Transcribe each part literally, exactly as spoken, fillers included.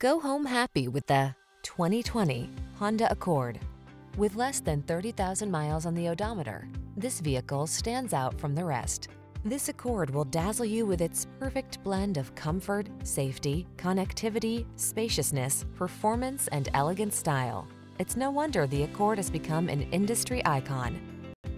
Go home happy with the twenty twenty Honda Accord. With less than thirty thousand miles on the odometer, this vehicle stands out from the rest. This Accord will dazzle you with its perfect blend of comfort, safety, connectivity, spaciousness, performance, and elegant style. It's no wonder the Accord has become an industry icon.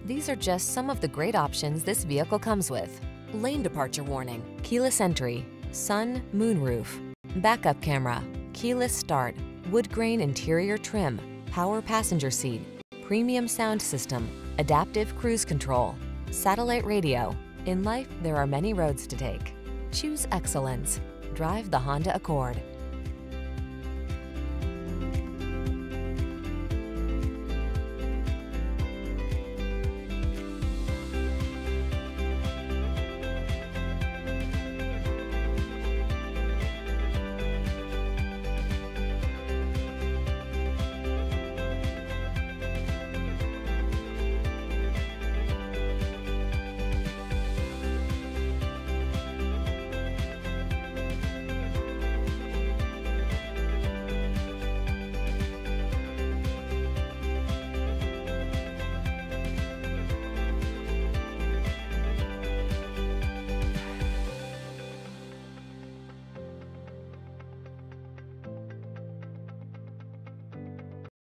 These are just some of the great options this vehicle comes with: lane departure warning, keyless entry, sun, moon roof, backup camera, keyless start, wood grain interior trim, power passenger seat, premium sound system, adaptive cruise control, satellite radio. In life, there are many roads to take. Choose excellence. Drive the Honda Accord.